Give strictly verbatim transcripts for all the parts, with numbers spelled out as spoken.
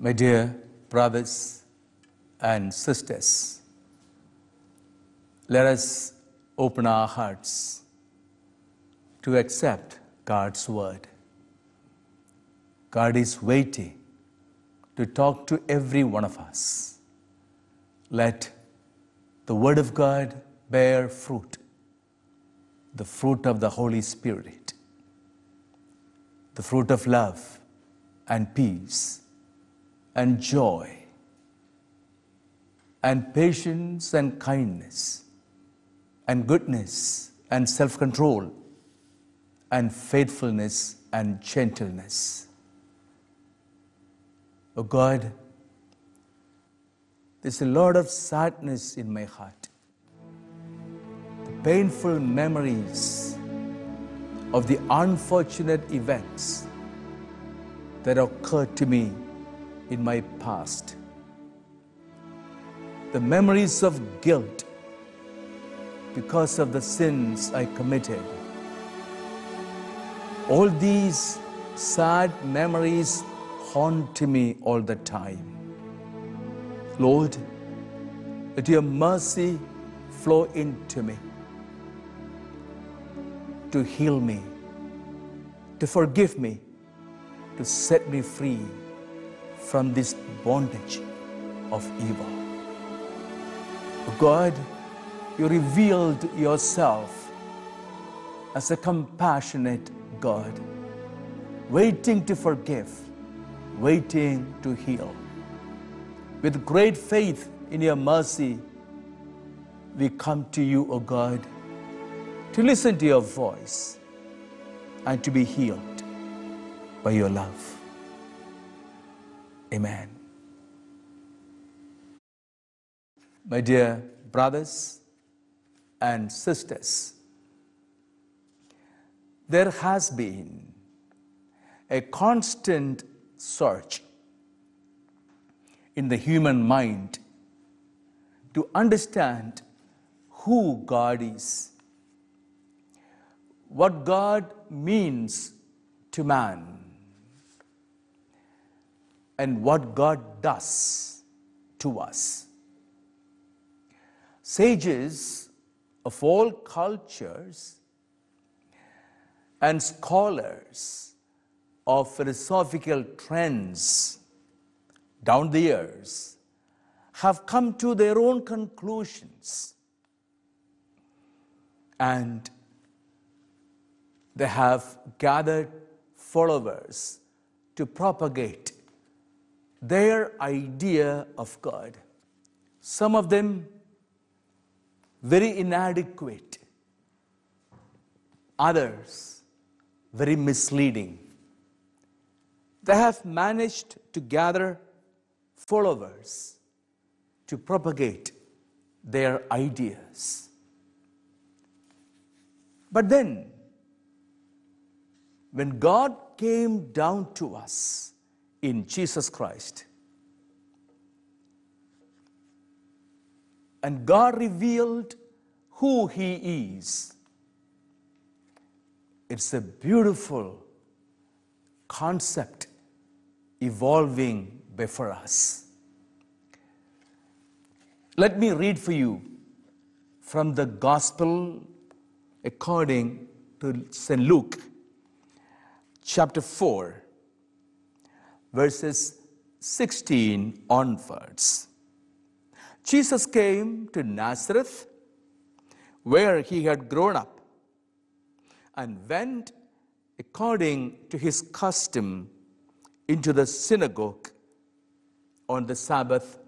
My dear brothers and sisters, let us open our hearts to accept God's word. God is waiting to talk to every one of us. Let the word of God bear fruit, the fruit of the Holy Spirit, the fruit of love and peace and joy and patience and kindness and goodness and self-control and faithfulness and gentleness. Oh God, there's a lot of sadness in my heart. The painful memories of the unfortunate events that occurred to me in my past. The memories of guilt because of the sins I committed. All these sad memories haunt me all the time. Lord, let your mercy flow into me to heal me, to forgive me, to set me free from this bondage of evil. God, you revealed yourself as a compassionate God, waiting to forgive, waiting to heal. With great faith in your mercy, we come to you, O God, to listen to your voice and to be healed by your love. Amen. My dear brothers and sisters, there has been a constant search in the human mind to understand who God is, what God means to man, and what God does to us. Sages of all cultures and scholars of philosophical trends down the years have come to their own conclusions, and they have gathered followers to propagate their idea of God. Some of them very inadequate, others very misleading. They have managed to gather followers to propagate their ideas. But then, when God came down to us in Jesus Christ, and God revealed who He is, it's a beautiful concept evolving before us. Let me read for you from the Gospel according to Saint Luke, chapter four, verses sixteen onwards. Jesus came to Nazareth, where he had grown up, and went according to his custom into the synagogue on the Sabbath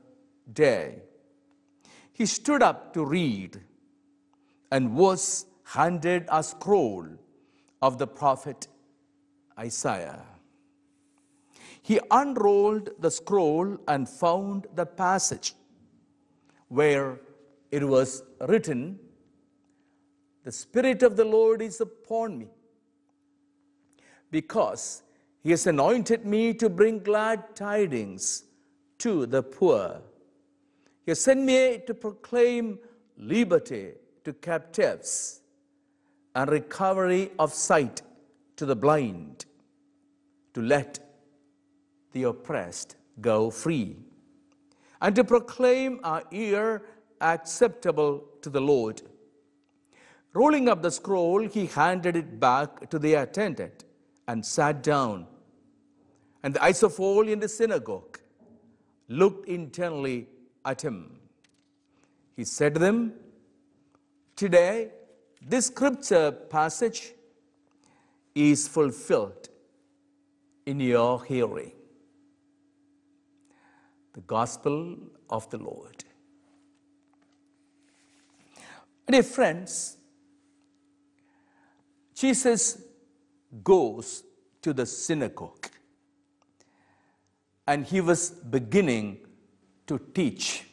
day. He stood up to read and was handed a scroll of the prophet Isaiah. He unrolled the scroll and found the passage where it was written, "The Spirit of the Lord is upon me, because He has anointed me to bring glad tidings to the poor. He has sent me to proclaim liberty to captives and recovery of sight to the blind, to let the oppressed go free, and to proclaim our year acceptable to the Lord. Rolling up the scroll, he handed it back to the attendant and sat down. And the eyes of all in the synagogue looked intently at him. He said to them, "Today, this scripture passage is fulfilled in your hearing." The Gospel of the Lord. Dear friends, Jesus goes to the synagogue and he was beginning to teach.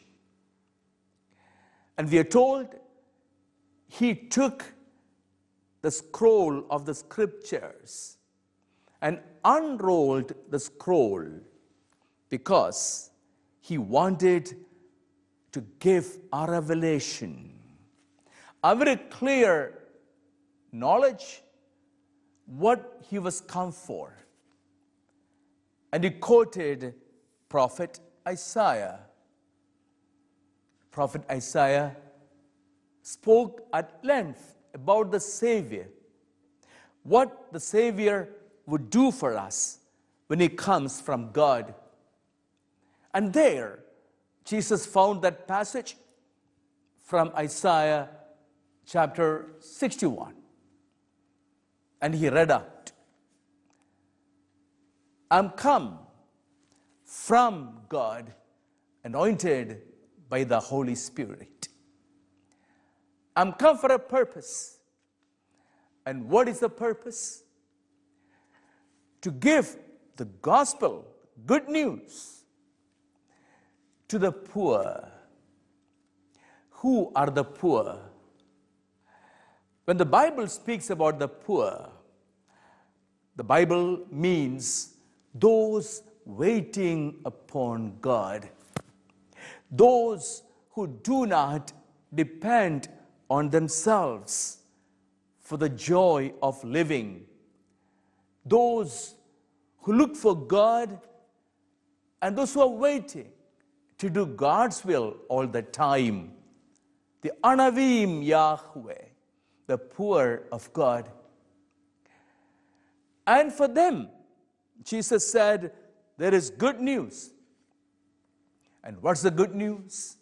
And we are told he took the scroll of the scriptures and unrolled the scroll because he wanted to give a revelation, a very clear knowledge what he was come for. And he quoted prophet Isaiah. Prophet Isaiah spoke at length about the Savior, what the Savior would do for us when he comes from God. And there, Jesus found that passage from Isaiah chapter sixty-one. And he read out, "I'm come from God, anointed by the Holy Spirit. I'm come for a purpose." And what is the purpose? To give the gospel, good news, to the poor. Who are the poor? When the Bible speaks about the poor, the Bible means those waiting upon God, those who do not depend on themselves for the joy of living, those who look for God, and those who are waiting to do God's will all the time. The Anavim Yahweh, the poor of God. And for them, Jesus said, there is good news. And what's the good news?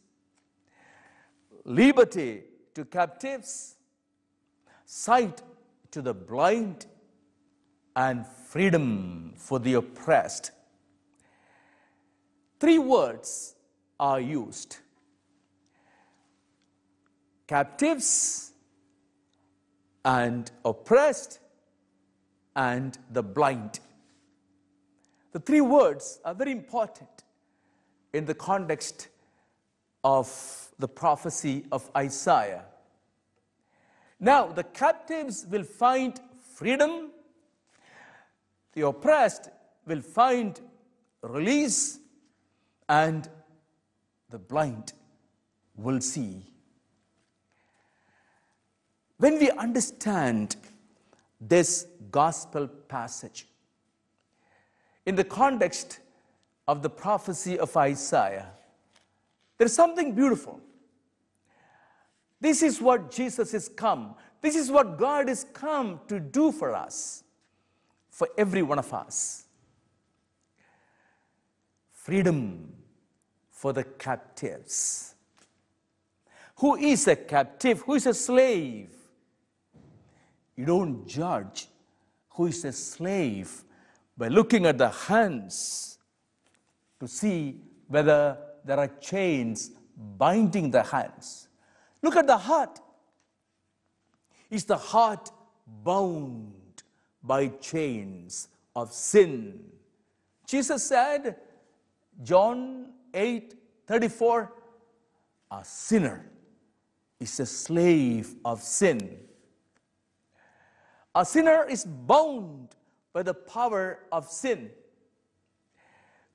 Liberty to captives, sight to the blind, and freedom for the oppressed. Three words are used: captives, and oppressed, and the blind. The three words are very important in the context of the prophecy of Isaiah. Now, the captives will find freedom, the oppressed will find release, and the blind will see. When we understand this gospel passage in the context of the prophecy of Isaiah, there's something beautiful. This is what Jesus is come. This is what God is come to do for us, for every one of us. Freedom for the captives. Who is a captive? Who is a slave? You don't judge who is a slave by looking at the hands to see whether there are chains binding the hands. Look at the heart. Is the heart bound by chains of sin? Jesus said, John eight thirty-four, a sinner is a slave of sin. A sinner is bound by the power of sin.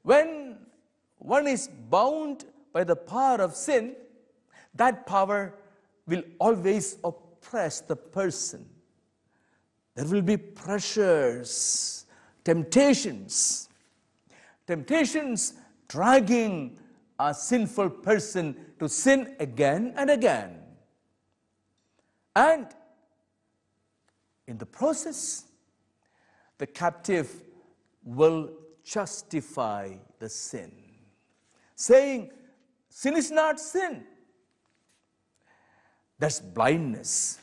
When one is bound by the power of sin, that power will always oppress the person. There will be pressures, temptations. Temptations dragging a sinful person to sin again and again. And in the process, the captive will justify the sin, saying, sin is not sin. That's blindness.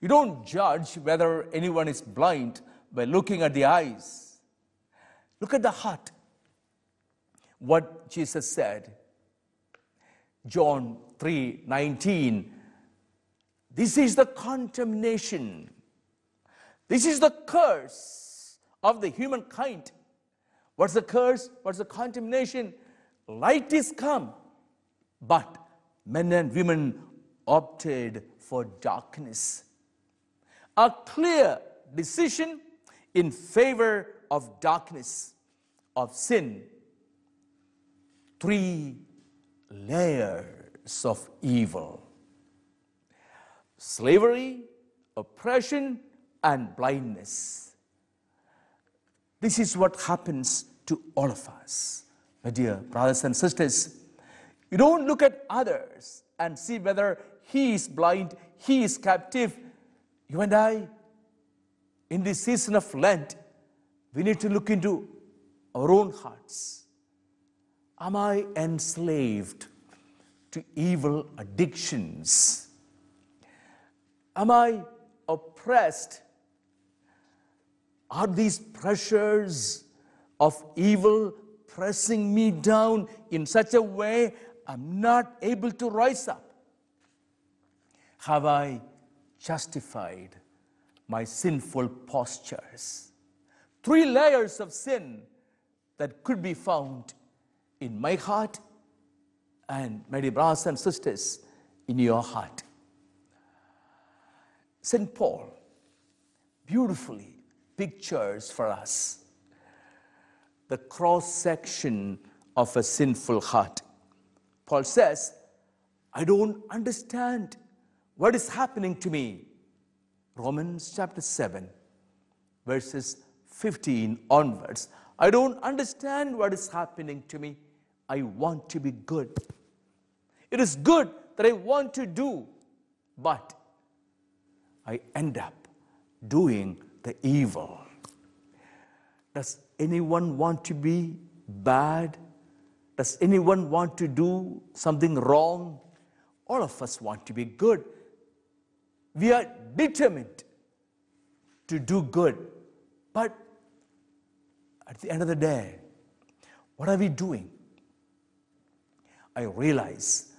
You don't judge whether anyone is blind by looking at the eyes. Look at the heart. What Jesus said, John three nineteen, this is the condemnation. This is the curse of the humankind. What's the curse? What's the condemnation? Light is come, but men and women opted for darkness. A clear decision in favor of darkness, of sin. Three layers of evil: slavery, oppression, and blindness. This is what happens to all of us. My dear brothers and sisters, you don't look at others and see whether he is blind, he is captive. You and I, in this season of Lent, we need to look into our own hearts. Am I enslaved to evil addictions? Am I oppressed? Are these pressures of evil pressing me down in such a way I'm not able to rise up? Have I justified my sinful postures? Three layers of sin that could be found in my heart and, my dear brothers and sisters, in your heart. Saint Paul beautifully pictures for us the cross-section of a sinful heart. Paul says, I don't understand what is happening to me. Romans chapter seven, verses fifteen onwards. I don't understand what is happening to me. I want to be good. It is good that I want to do, but I end up doing the evil. Does anyone want to be bad? Does anyone want to do something wrong? All of us want to be good. We are determined to do good. But at the end of the day, what are we doing? I realize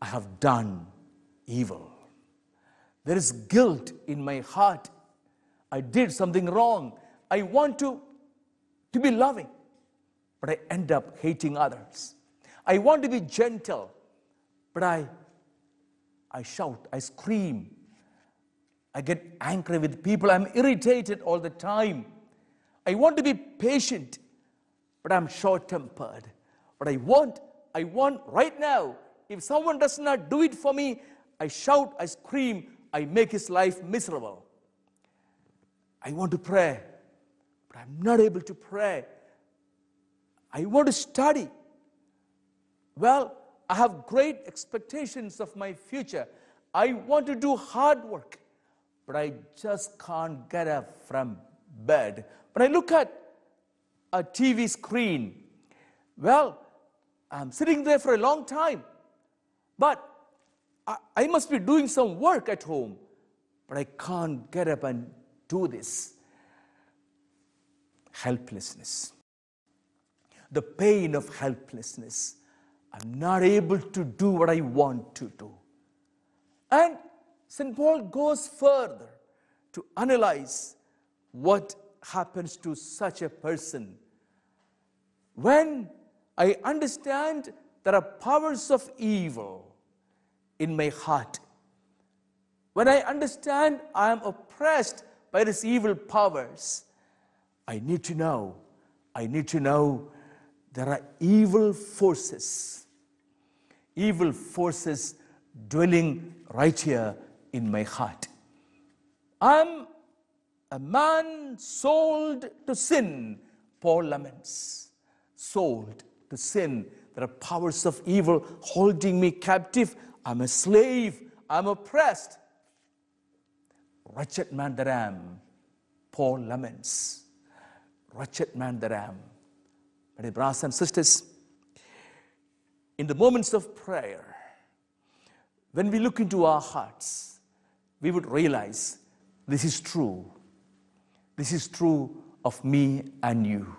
I have done evil. There is guilt in my heart. I did something wrong. I want to, to be loving, but I end up hating others. I want to be gentle, but I, I shout, I scream. I get angry with people. I'm irritated all the time. I want to be patient, but I'm short-tempered. What I want, I want right now. If someone does not do it for me, I shout, I scream, I make his life miserable. I want to pray, but I'm not able to pray. I want to study. Well, I have great expectations of my future. I want to do hard work, but I just can't get up from bed. When I look at a T V screen, well, I'm sitting there for a long time, but I, I must be doing some work at home, but I can't get up and do this. Helplessness. The pain of helplessness. I'm not able to do what I want to do. And Saint Paul goes further to analyze what happens to such a person. When I understand there are powers of evil in my heart, when I understand I am oppressed by these evil powers, I need to know, I need to know there are evil forces, evil forces dwelling right here in my heart. I'm a man sold to sin, Paul laments, sold to sin. There are powers of evil holding me captive. I'm a slave. I'm oppressed. Wretched man that I am, Paul laments. Wretched man that I am. My dear brothers and sisters, in the moments of prayer, when we look into our hearts, we would realize this is true. This is true of me and you.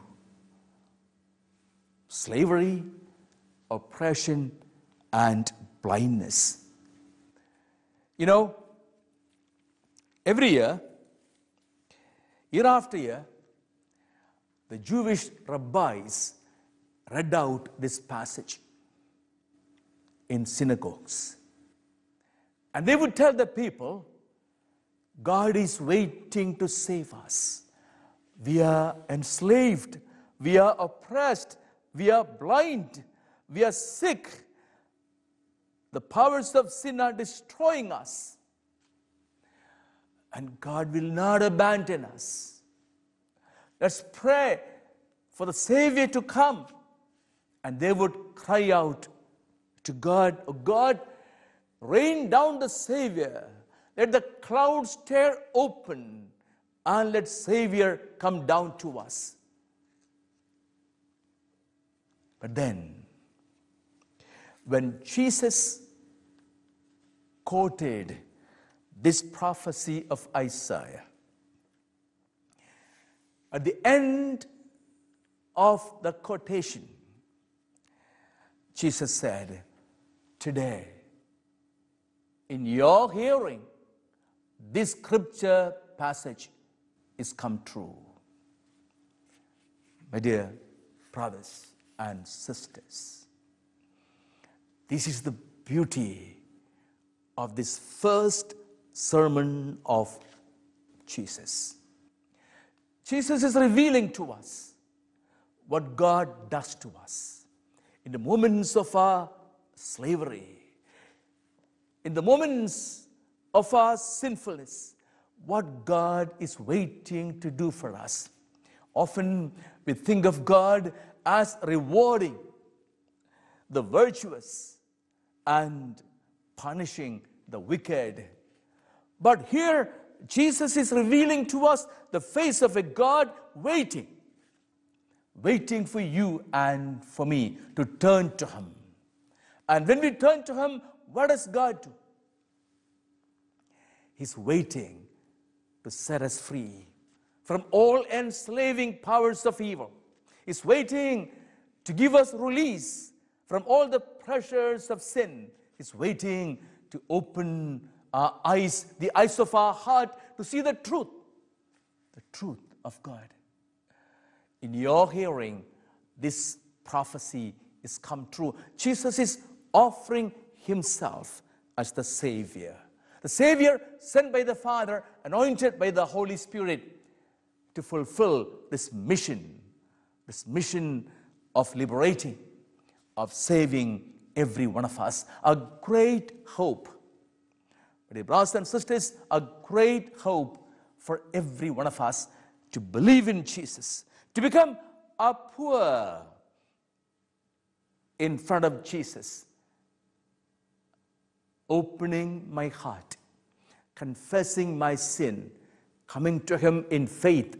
Slavery, oppression, and blindness. You know, every year, year after year, the Jewish rabbis read out this passage in synagogues. And they would tell the people, God is waiting to save us. We are enslaved. We are oppressed. We are blind. We are sick. The powers of sin are destroying us. And God will not abandon us. Let's pray for the Savior to come. And they would cry out to God, "Oh God, rain down the Savior. Let the clouds tear open and let Savior come down to us." But then, when Jesus quoted this prophecy of Isaiah, at the end of the quotation, Jesus said, "Today, in your hearing, this scripture passage is come true." My dear brothers and sisters, this is the beauty of this first sermon of Jesus. Jesus is revealing to us what God does to us in the moments of our slavery, in the moments of our sinfulness, what God is waiting to do for us. Often we think of God as rewarding the virtuous and punishing the wicked. But here, Jesus is revealing to us the face of a God waiting, waiting for you and for me to turn to Him. And when we turn to Him, what does God do? He's waiting to set us free from all enslaving powers of evil. He's waiting to give us release from all the pressures of sin. He's waiting to open our eyes, the eyes of our heart, to see the truth, the truth of God. In your hearing, this prophecy is come true. Jesus is offering Himself as the Savior. The Savior sent by the Father, anointed by the Holy Spirit to fulfill this mission, this mission of liberating, of saving every one of us. A great hope. My dear brothers and sisters, a great hope for every one of us to believe in Jesus, to become a poor in front of Jesus, opening my heart, confessing my sin, coming to Him in faith,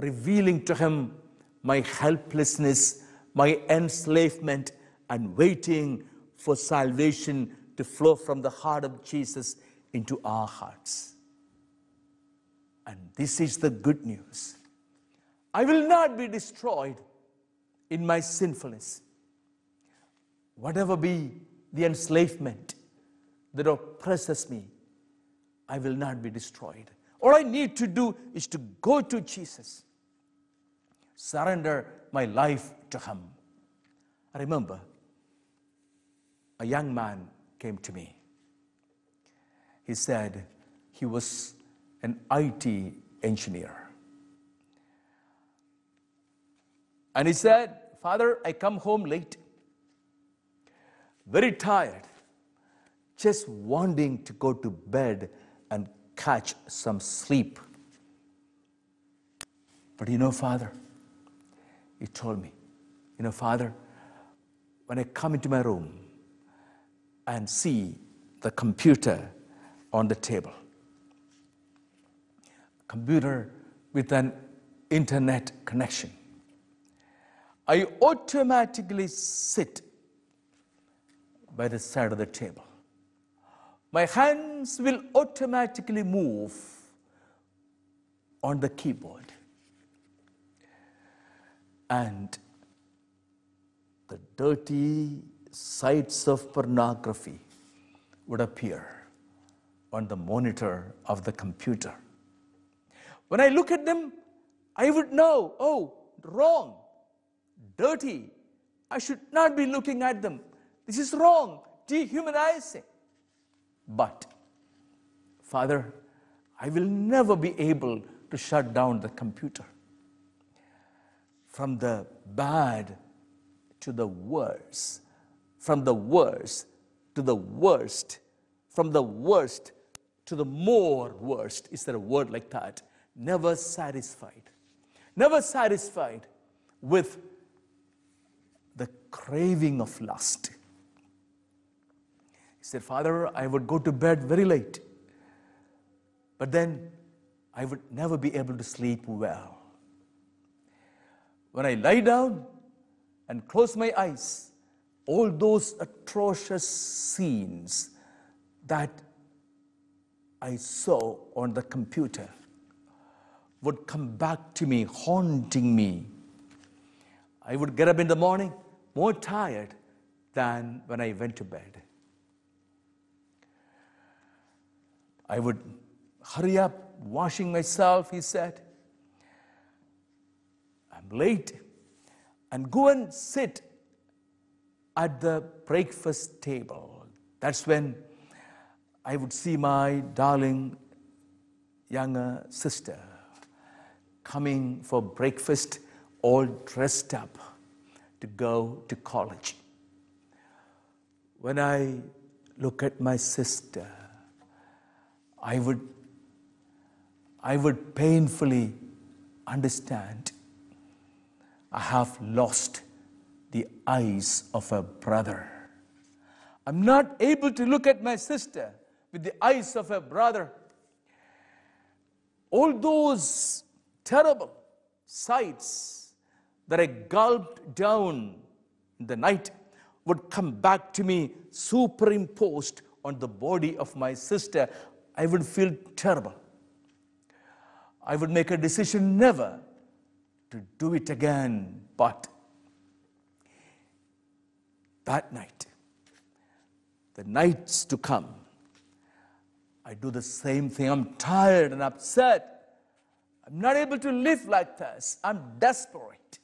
revealing to Him my helplessness, my enslavement, and waiting for salvation to flow from the heart of Jesus into our hearts. And this is the good news. I will not be destroyed in my sinfulness. Whatever be the enslavement that oppresses me, I will not be destroyed. All I need to do is to go to Jesus, surrender my life to Him. I remember a young man came to me. He said he was an I T engineer. And he said, "Father, I come home late, very tired, just wanting to go to bed and catch some sleep. But you know, Father," he told me, "you know, Father, when I come into my room and see the computer on the table, computer with an internet connection, I automatically sit by the side of the table. My hands will automatically move on the keyboard. And the dirty sites of pornography would appear on the monitor of the computer. When I look at them, I would know, oh, wrong, dirty. I should not be looking at them. This is wrong, dehumanizing. But, Father, I will never be able to shut down the computer. From the bad to the worst, from the worst to the worst, from the worst to the more worst. Is there a word like that? Never satisfied. Never satisfied with the craving of lust. He said, Father, I would go to bed very late, but then I would never be able to sleep well. When I lie down and close my eyes, all those atrocious scenes that I saw on the computer would come back to me, haunting me. I would get up in the morning more tired than when I went to bed. I would hurry up, washing myself, he said. I'm late. And go and sit at the breakfast table. That's when I would see my darling younger sister coming for breakfast, all dressed up to go to college. When I look at my sister, I would, I would painfully understand I have lost the eyes of a brother. I'm not able to look at my sister with the eyes of a brother. All those terrible sights that I gulped down in the night would come back to me superimposed on the body of my sister. I would feel terrible. I would make a decision never to do it again, but that night, the nights to come, I do the same thing. I'm tired and upset. I'm not able to live like this. I'm desperate.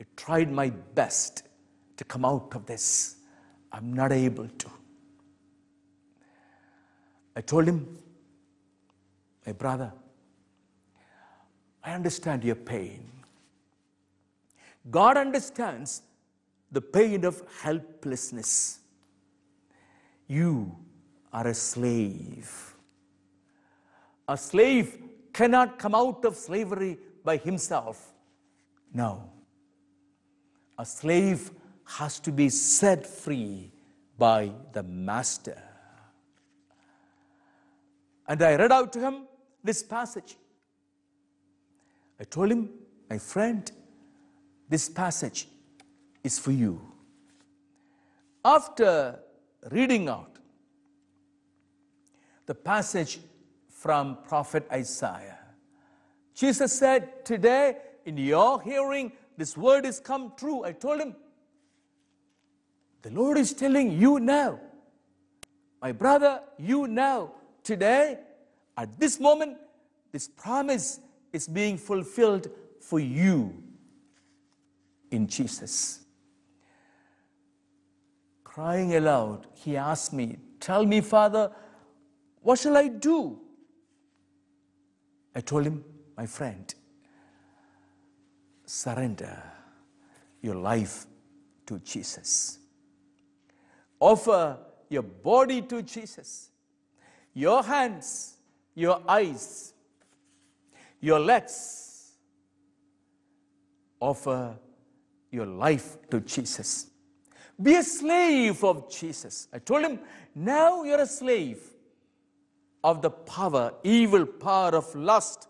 I tried my best to come out of this. I'm not able to. I told him, my brother, I understand your pain. God understands the pain of helplessness. You are a slave. A slave cannot come out of slavery by himself. No. A slave has to be set free by the master. And I read out to him this passage. I told him, my friend, this passage is for you. After reading out the passage from Prophet Isaiah, Jesus said, today, in your hearing, this word has come true. I told him, the Lord is telling you now, my brother, you now, today, at this moment, this promise is being fulfilled for you in Jesus. Crying aloud, he asked me, tell me, Father, what shall I do? I told him, my friend, surrender your life to Jesus. Offer your body to Jesus. Your hands, your eyes, your legs, offer your life to Jesus. Be a slave of Jesus. I told him, now you're a slave of the power, evil power of lust.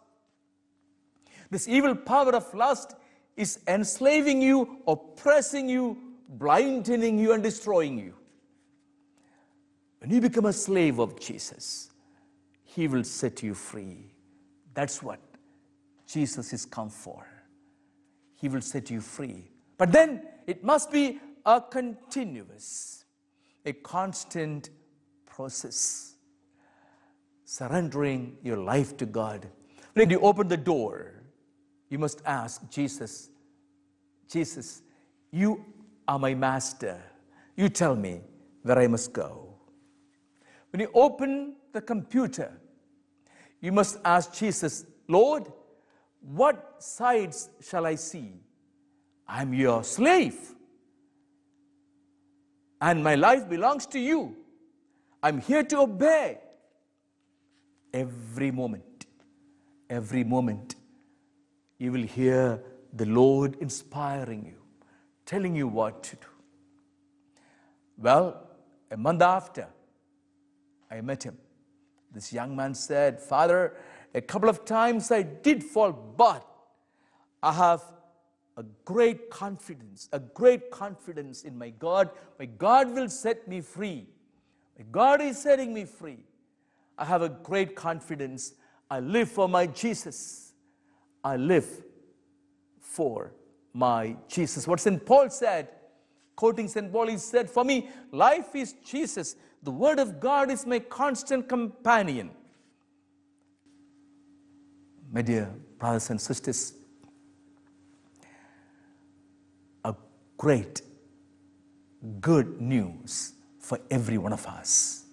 This evil power of lust is enslaving you, oppressing you, blinding you, and destroying you. When you become a slave of Jesus, he will set you free. That's what Jesus has come for. He will set you free. But then it must be a continuous, a constant process. Surrendering your life to God. When you open the door, you must ask Jesus, Jesus, you are my master. You tell me where I must go. When you open the computer, you must ask Jesus, Lord, what sides shall I see? I'm your slave, and my life belongs to you. I'm here to obey. Every moment, every moment, you will hear the Lord inspiring you, telling you what to do. Well, a month after, I met him. This young man said, Father, a couple of times I did fall, but I have a great confidence, a great confidence in my God. My God will set me free. My God is setting me free. I have a great confidence. I live for my Jesus. I live for my Jesus. What Saint Paul said, quoting Saint Paul, he said, for me, life is Jesus. The word of God is my constant companion. My dear brothers and sisters, a great good news for every one of us.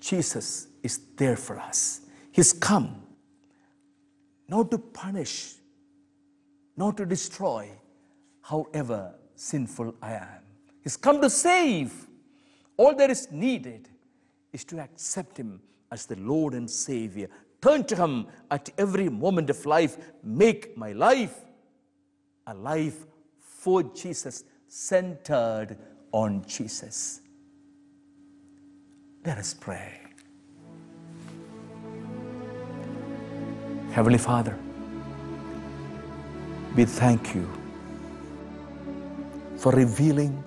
Jesus is there for us. He's come not to punish, not to destroy, however sinful I am. He's come to save. All that is needed is to accept him as the Lord and Savior. Turn to him at every moment of life. Make my life a life for Jesus, centered on Jesus. Let us pray. Heavenly Father, we thank you for revealing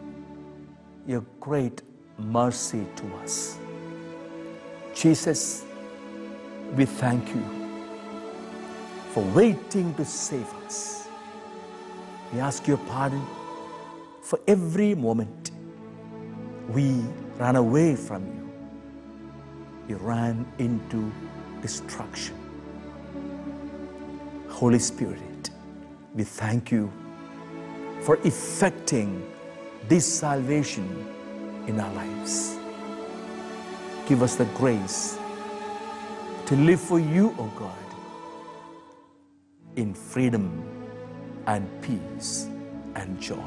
your great mercy to us. Jesus, we thank you for waiting to save us. We ask your pardon for every moment we ran away from you. We ran into destruction. Holy Spirit, we thank you for effecting this salvation in our lives. Give us the grace to live for you, O God, in freedom and peace and joy.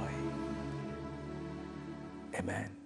Amen.